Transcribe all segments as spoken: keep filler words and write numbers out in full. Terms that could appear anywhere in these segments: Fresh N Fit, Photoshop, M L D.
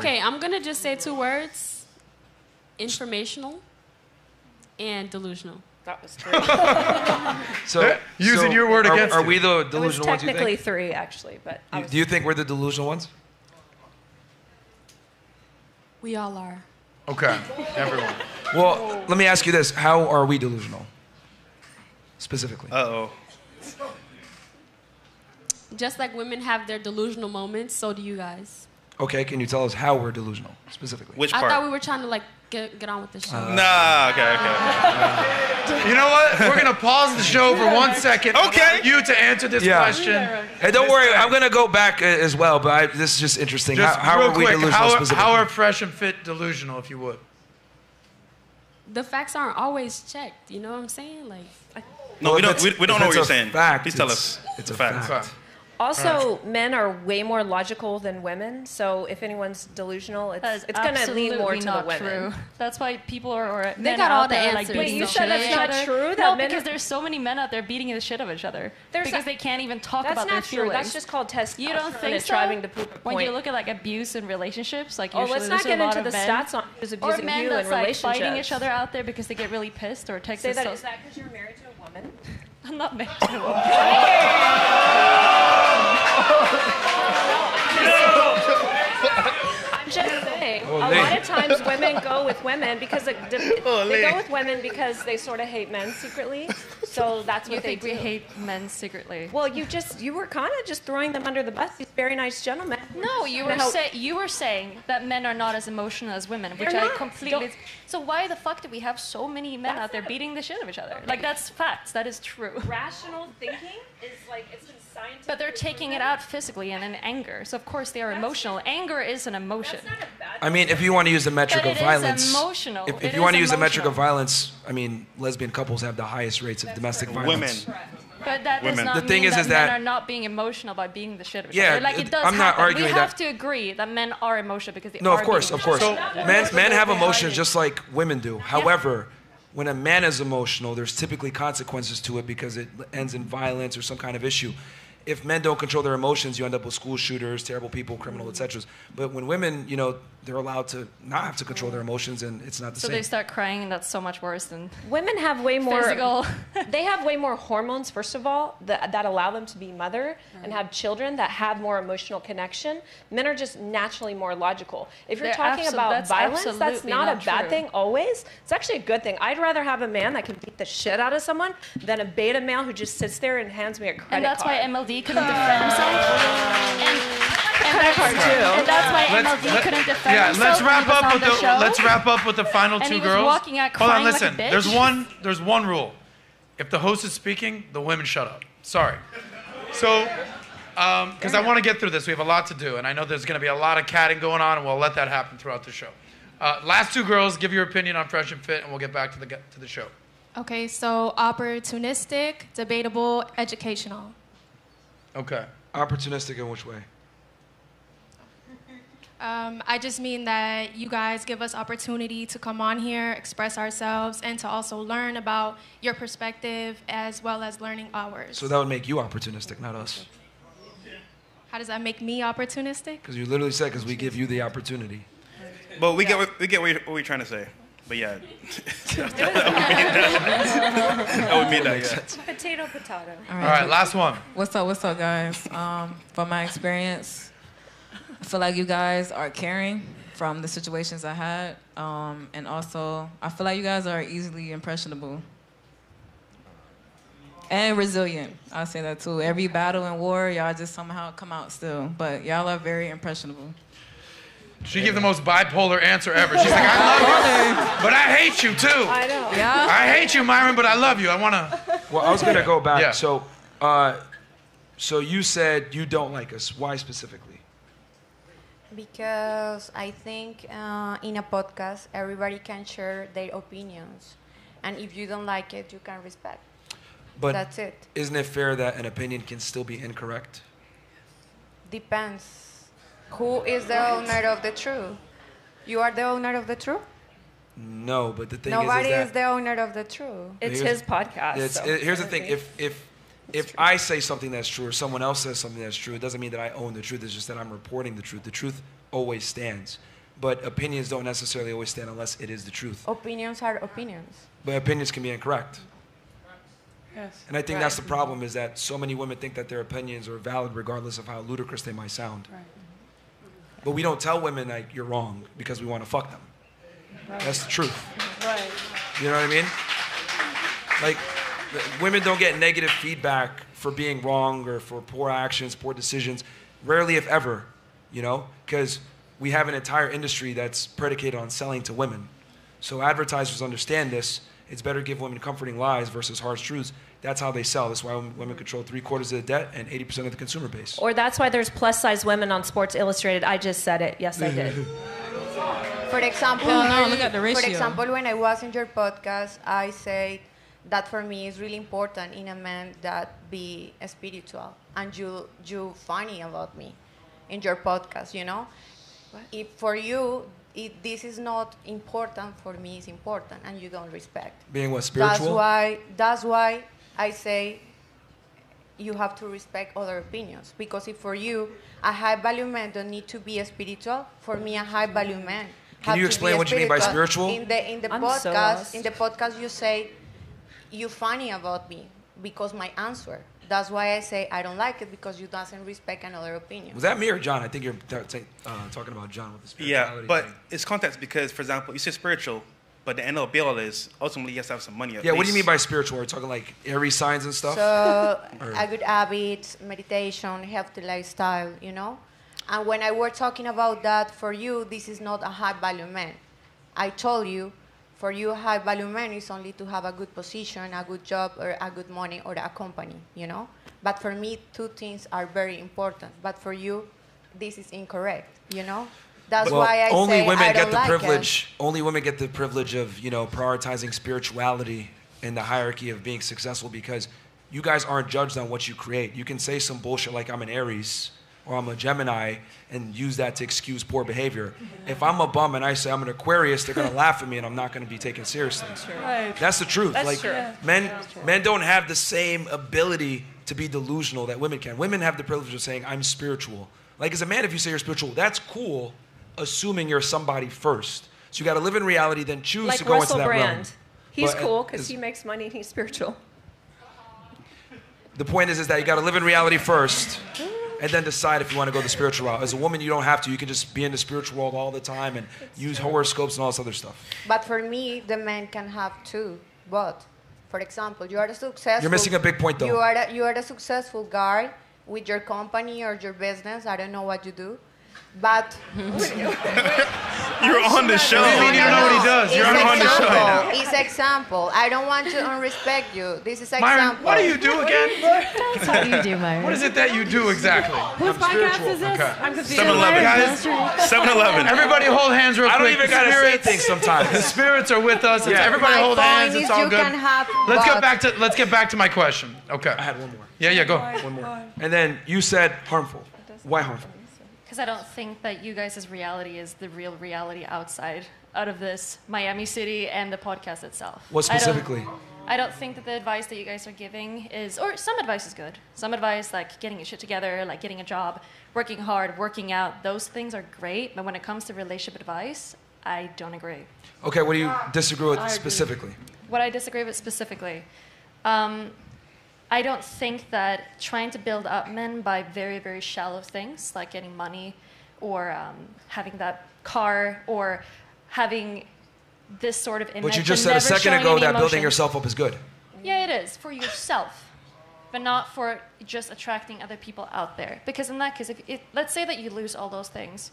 Okay, I'm going to just say two words. Informational and delusional. That was three. so, Using so your word are, against Are we the delusional ones, you think? Technically three, actually. But you, do you think we're the delusional ones? We all are. Okay, everyone. Well, let me ask you this. How are we delusional? Specifically. Uh-oh. Just like women have their delusional moments, so do you guys. Okay, can you tell us how we're delusional, specifically? Which part? I thought we were trying to, like, get, get on with the show. Uh, nah, okay, okay. Uh, you know what? We're going to pause the show for one second. Okay. You to answer this yeah. question. Yeah. Hey, don't worry. I'm going to go back as well, but I, this is just interesting. Just how how real are we quick, delusional how are, specifically? How are Fresh and Fit delusional, if you would? The facts aren't always checked. You know what I'm saying? Like, I, No, well, we don't, we, we don't know what you're saying. Fact, Please tell us. It's, it's a fact. fact. Also, right. men are way more logical than women, so if anyone's delusional, it's, it's going to lean more to the women. True. That's why people are, or they men got all the answers. Like, Wait, you said that's not other. true? That no, men because are... there's so many men out there beating the shit out of each other there's because a... they can't even talk that's about their feelings. That's not true. That's just called testosterone. You don't think it's so? driving the poop point. When you look at like abuse in relationships, like usually oh, let's not get into the stats on who's abusing you in relationships. Or men that's like fighting each other out there because they get really pissed or texting. Say that is that because you're married to a woman? I'm not married to a woman. I'm just saying, a lot of times women go with women because they, they go with women because they sort of hate men secretly. So that's what you they think do. We hate men secretly. Well, you just you were kind of just throwing them under the bus. These very nice gentlemen. No, you were say, you were saying that men are not as emotional as women, which I completely. Don't. So why the fuck do we have so many men that's out there beating the shit out of each other? Like that's facts. That is true. Rational thinking is like it's. But they're taking it out physically and in anger. So, of course, they are emotional. Anger is an emotion. I mean, if you want to use the metric of violence. emotional. If, if you want to use the metric of violence, I mean, lesbian couples have the highest rates of domestic violence. Women. But that does not mean that men are not being emotional by being the shit of each other. Like, it does happen. We have to agree that men are emotional because they are being emotional. No, of course, of course. Men, men have emotions just like women do. However, when a man is emotional, there's typically consequences to it because it ends in violence or some kind of issue. If men don't control their emotions, you end up with school shooters, terrible people, criminal, et cetera. But when women, you know, they're allowed to not have to control their emotions, and it's not the so same. So they start crying, and that's so much worse than women have way more physical. They have way more hormones, first of all, that, that allow them to be mother mm. and have children that have more emotional connection. Men are just naturally more logical. If you're they're talking about that's violence, that's not, not a bad true. thing always. It's actually a good thing. I'd rather have a man that can beat the shit out of someone than a beta male who just sits there and hands me a credit card. And that's card. why M L D couldn't defend himself. And, and, that's, and that's why M L D let's, couldn't defend yeah, himself. Let's wrap up with the, the let's wrap up with the final and two he was girls. Walking out Hold on, listen. Like a bitch. There's one there's one rule. If the host is speaking, the women shut up. Sorry. So um because I want to get through this. We have a lot to do, and I know there's gonna be a lot of catting going on, and we'll let that happen throughout the show. Uh last two girls, give your opinion on Fresh and Fit, and we'll get back to the to the show. Okay, so opportunistic, debatable, educational. Okay. Opportunistic in which way? Um, I just mean that you guys give us opportunity to come on here, express ourselves, and to also learn about your perspective as well as learning ours. So that would make you opportunistic, not us. How does that make me opportunistic? Because you literally said because we give you the opportunity. But we yeah. get we get what we're trying to say. But yeah, that, that would mean that. that, would mean that yeah. Potato, potato. All right. All right, last one. What's up, what's up, guys? Um, from my experience, I feel like you guys are caring from the situations I had. Um, and also, I feel like you guys are easily impressionable. And resilient, I'll say that too. Every battle and war, y'all just somehow come out still. But y'all are very impressionable. She gave the most bipolar answer ever. She's like, I love you, but I hate you too. I know. Yeah. I hate you, Myron, but I love you. I want to. Well, I was going to go back. Yeah. So, uh, so you said you don't like us. Why specifically? Because I think uh, in a podcast, everybody can share their opinions. And if you don't like it, you can respect. But that's it. Isn't it fair that an opinion can still be incorrect? Depends. Who is the owner of the truth? You are the owner of the truth? No, but the thing Nobody is, is, that is the owner of the truth. It's his podcast. It's, so it, here's the thing. If, if, if I say something that's true or someone else says something that's true, it doesn't mean that I own the truth. It's just that I'm reporting the truth. The truth always stands. But opinions don't necessarily always stand unless it is the truth. Opinions are opinions. But opinions can be incorrect. Yes. And I think right. that's the problem, is that so many women think that their opinions are valid regardless of how ludicrous they might sound. Right. But we don't tell women, like, you're wrong, because we want to fuck them. Right. That's the truth. Right. You know what I mean? Like, women don't get negative feedback for being wrong or for poor actions, poor decisions. Rarely, if ever, you know? Because we have an entire industry that's predicated on selling to women. So advertisers understand this. It's better to give women comforting lies versus harsh truths. That's how they sell. That's why women control three quarters of the debt and eighty percent of the consumer base. Or that's why there's plus-size women on Sports Illustrated. I just said it. Yes, I did. For example, oh, no, look at the ratio. For example, when I was in your podcast, I said that for me it's really important in a man that be spiritual. And you, you funny about me in your podcast, you know? What? If for you... It, this is not important for me, it's important, and you don't respect. Being what, spiritual? That's why, that's why I say you have to respect other opinions, because if for you, a high-value man don't need to be spiritual, for me, a high-value man Can you explain what you mean by spiritual? In the, in the podcast, so in the podcast, you say, you're funny about me, because my answer. That's why I say I don't like it, because you doesn't respect another opinion. Was that me or John? I think you're t- t- uh, talking about John with the spirituality. Yeah, but thing. It's context, because, for example, you say spiritual, but the end of the bill is ultimately you have to have some money. Yeah, least. What do you mean by spiritual? Are you talking like airy signs and stuff? So a good habit, meditation, healthy lifestyle, you know? And when I were talking about that, for you, this is not a high-value man. I told you, for you, high-value man is only to have a good position, a good job, or a good money, or a company, you know? But for me, two things are very important. But for you, this is incorrect, you know? That's well, why I only say women I don't get the like privilege. It. Only women get the privilege of, you know, prioritizing spirituality in the hierarchy of being successful, because you guys aren't judged on what you create. You can say some bullshit like I'm an Aries or I'm a Gemini and use that to excuse poor behavior. Yeah. If I'm a bum and I say I'm an Aquarius, they're gonna laugh at me and I'm not gonna be taken seriously. That's, right. That's the truth. That's like true. men, yeah. men don't have the same ability to be delusional that women can. Women have the privilege of saying I'm spiritual. Like as a man, if you say you're spiritual, that's cool, assuming you're somebody first. So you gotta live in reality, then choose like to go Russell into that Brand. Realm. He's but, cool because he makes money and he's spiritual. The point is, is that you gotta live in reality first. And then decide if you want to go the spiritual route. As a woman, you don't have to. You can just be in the spiritual world all the time and use horoscopes and all this other stuff. But for me, the man can have two. But, for example, you are a successful... You're missing a big point, though. You are a, you are a successful guy with your company or your business. I don't know what you do. But... You're on the show. You don't even know what he does. You're on the show right now. It's example. I don't want to unrespect you. This is example. Myron, what do you do again? That's how you do, Myron. What is it that you do exactly? Whose podcast is this? Okay. I'm confused. seven eleven, guys. seven eleven. Everybody hold hands real quick. I don't even got to say things sometimes. The spirits are with us. Yeah. Everybody my hold hands. It's all good. Let's get back to let's get back to my question. Okay. I had one more. Yeah, yeah, go. One more. And then you said harmful. Why harmful? Because I don't think that you guys' reality is the real reality outside, out of this Miami city and the podcast itself. What specifically? I don't, I don't think that the advice that you guys are giving is, or some advice is good. Some advice, like getting your shit together, like getting a job, working hard, working out, those things are great. But when it comes to relationship advice, I don't agree. Okay, what do you disagree with specifically? What I disagree with specifically? Um, I don't think that trying to build up men by very, very shallow things, like getting money or um, having that car or having this sort of image. But you just said a second ago that building yourself up is good. Yeah, it is, for yourself, but not for just attracting other people out there. Because in that case, if it, let's say that you lose all those things,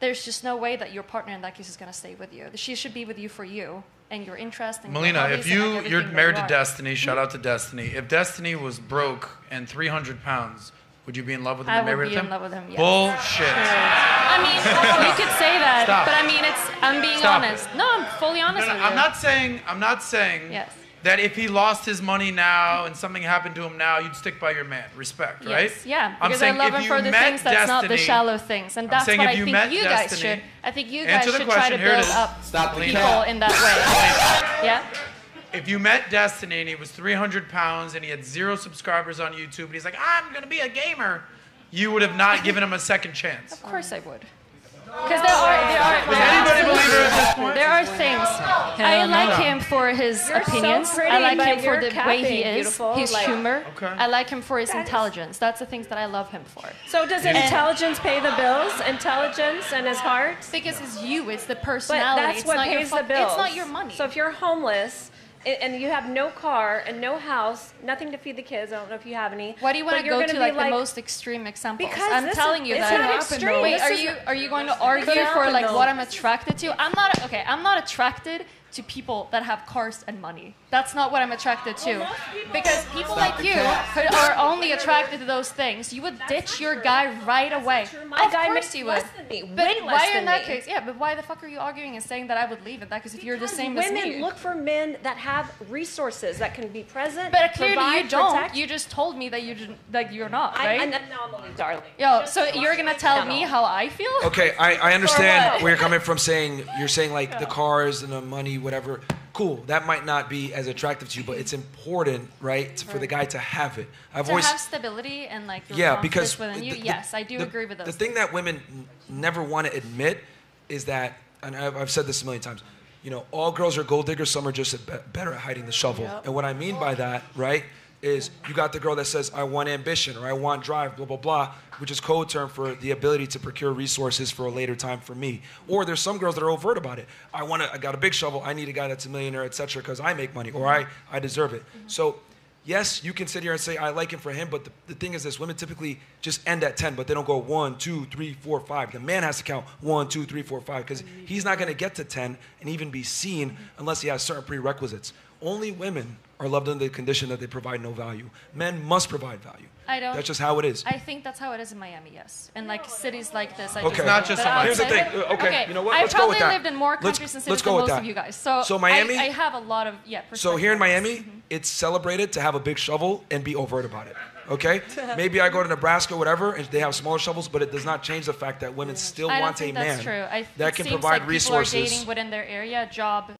there's just no way that your partner in that case is going to stay with you. She should be with you for you. And your interest in Melina, if you, you're married you to Destiny, shout out to Destiny. If Destiny was broke and three hundred pounds, would you be in love with him? I would be in love with him, yes. Bullshit. Sure. I mean, you could say that, Stop. But I mean, it's I'm being Stop honest. It. No, I'm fully honest no, no, with I'm you. I'm not saying, I'm not saying yes. that if he lost his money now and something happened to him now, you'd stick by your man. Respect, yes, right? Yeah, I'm because I love him for the things Destiny, that's not the shallow things. And that's what I think you Destiny, guys should. I think you guys should try to build up Stop people that. In that way. Yeah? If you met Destiny and he was three hundred pounds and he had zero subscribers on YouTube and he's like, I'm going to be a gamer, you would have not given him a second chance. Of course I would. Because there are, there are, does anybody believe her at this point? There are things. I like him for his opinions. I like him for the way he is, his humor. I like him for his intelligence. That's the things that I love him for. So does intelligence pay the bills? Intelligence and his heart? Because it's you. It's the personality. That's what pays the bills. It's not your money. So if you're homeless and you have no car and no house, nothing to feed the kids. I don't know if you have any. Why do you want to go to like, like the most extreme examples? Because I'm telling is, you that. It's not extreme. Wait, are you are you going to argue for like what I'm attracted to? I'm not. Okay, I'm not attracted to people that have cars and money. That's not what I'm attracted to. Well, people because people like you could, are only attracted to those things. You would That's ditch your true. guy right That's away. My of guy course you would. Me, but why less in that me. case? Yeah, but why the fuck are you arguing and saying that I would leave it? That because if you're the same as me, women look for men that have resources that can be present. But clearly provide, you don't. Protect. You just told me that you didn't, that you're not right. I'm an anomaly, darling. Yo, just so you're gonna tell me how I feel? Okay, I, I understand where you're coming from. Saying you're saying like yeah. the cars and the money. Whatever, cool, that might not be as attractive to you, but it's important, right, to, right. for the guy to have it. I've to always, have stability and like your yeah, because within the, you. The, yes, I do the, agree with those. The thing that women never want to admit is that, and I've, I've said this a million times, you know, all girls are gold diggers, some are just better at hiding the shovel. Yep. And what I mean by that, right, is you got the girl that says, I want ambition or I want drive, blah, blah, blah, which is code term for the ability to procure resources for a later time for me. Or there's some girls that are overt about it. I want to, I got a big shovel, I need a guy that's a millionaire, et cetera, because I make money or I, I deserve it. Mm-hmm. So yes, you can sit here and say, I like him for him, but the, the thing is this, women typically just end at ten, but they don't go one, two, three, four, five. The man has to count one, two, three, four, five, because he's not going to get to ten and even be seen unless he has certain prerequisites. Only women are loved under the condition that they provide no value. Men must provide value. I don't. That's just how it is. I think that's how it is in Miami, yes. And like cities like this. I okay. Just it's not just in Miami. Here's the thing. Okay. okay. You know what? Let's I probably go with lived that. in more countries let's, and cities than most that. of you guys. So, so Miami. I, I have a lot of yeah. So here in Miami, mm-hmm. it's celebrated to have a big shovel and be overt about it. Okay. Maybe I go to Nebraska, whatever, and they have smaller shovels, but it does not change the fact that women yeah. still I want a man that's true. I, that can provide like resources. People are dating within their area, job.